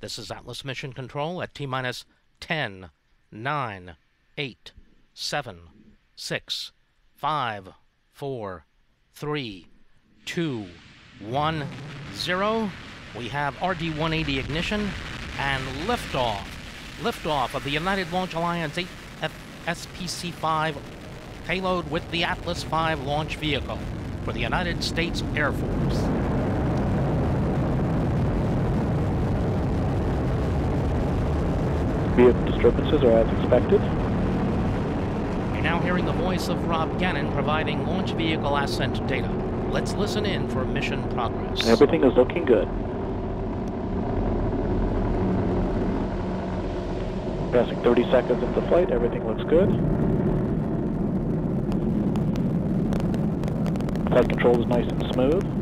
This is Atlas Mission Control at T-minus 10, 9, 8, 7, 6, 5, 4, 3, 2, 1, 0. We have RD-180 ignition and liftoff. Liftoff of the United Launch Alliance AFSPC-5 payload with the Atlas V launch vehicle for the United States Air Force. Vehicle disturbances are as expected. We're now hearing the voice of Rob Gannon providing launch vehicle ascent data. Let's listen in for mission progress. Everything is looking good. Passing 30 seconds into flight, everything looks good. Flight control is nice and smooth.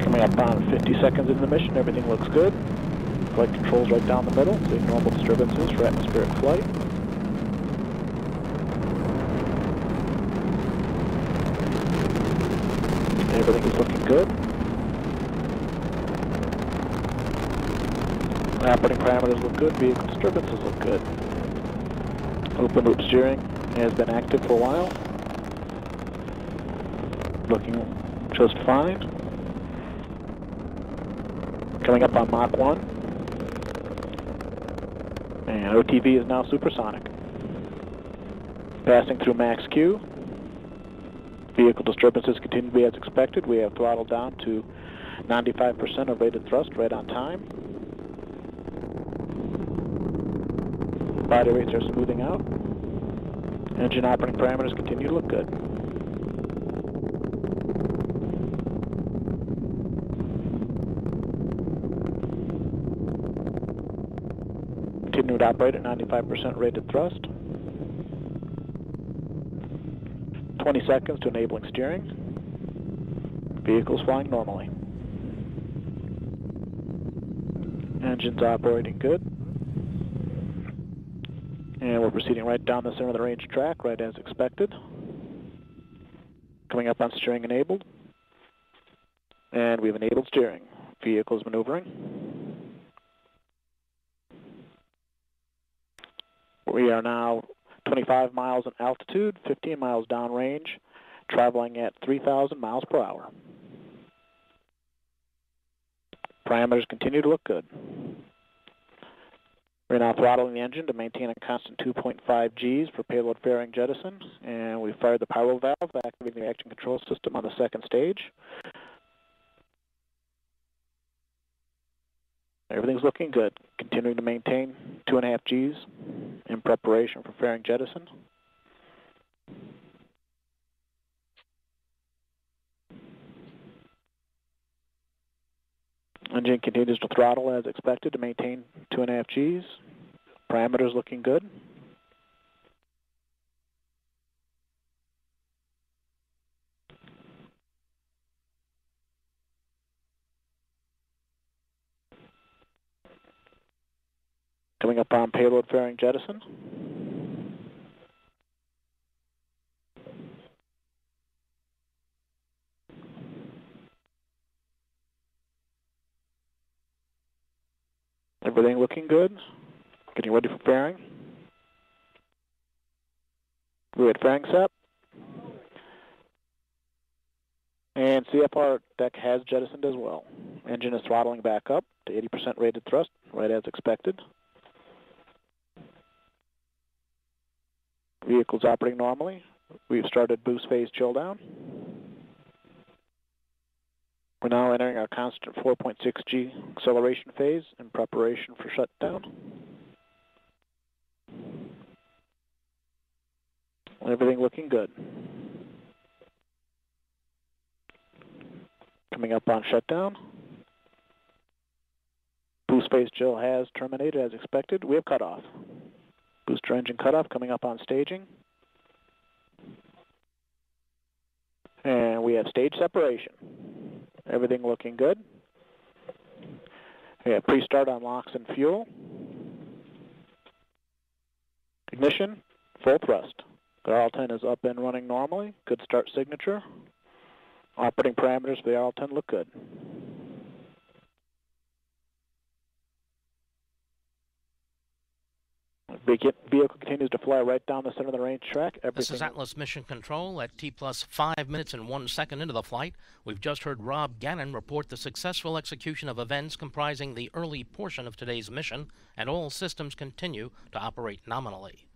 Coming up on 50 seconds into the mission, everything looks good. Flight control's right down the middle, so normal disturbances for atmospheric flight. Everything is looking good. Operating parameters look good, vehicle disturbances look good. Open loop steering has been active for a while. Looking just fine. Coming up on Mach 1. And OTV is now supersonic. Passing through max Q. Vehicle disturbances continue to be as expected. We have throttled down to 95% of rated thrust right on time. Body rates are smoothing out. Engine operating parameters continue to look good. Continue to operate at 95% rated thrust. 20 seconds to enabling steering. Vehicle's flying normally. Engine's operating good. And we're proceeding right down the center of the range track, right as expected. Coming up on steering enabled. And we've enabled steering. Vehicle's maneuvering. We are now 25 miles in altitude, 15 miles downrange, traveling at 3,000 miles per hour. Parameters continue to look good. We're now throttling the engine to maintain a constant 2.5 Gs for payload fairing jettison, and we fired the pyro valve, activating the action control system on the second stage. Everything's looking good, continuing to maintain 2.5 Gs in preparation for fairing jettison. Engine continues to throttle as expected to maintain 2.5 Gs. Parameters looking good. Coming up on payload fairing jettison. Everything looking good. Getting ready for fairing. We're at fairing set. And CFR deck has jettisoned as well. Engine is throttling back up to 80% rated thrust, right as expected. Vehicle's operating normally. We've started boost phase chill down. We're now entering our constant 4.6 G acceleration phase in preparation for shutdown. Everything looking good. Coming up on shutdown. Boost phase chill has terminated as expected. We have cutoff. Booster engine cutoff coming up on staging. And we have stage separation. Everything looking good. We have pre-start on LOX and fuel. Ignition, full thrust. Carlton is up and running normally. Good start signature. operating parameters, they all tend to look good. Vehicle continues to fly right down the center of the range track. This is Atlas Mission Control at T plus 5 minutes and 1 second into the flight. We've just heard Rob Gannon report the successful execution of events comprising the early portion of today's mission, and all systems continue to operate nominally.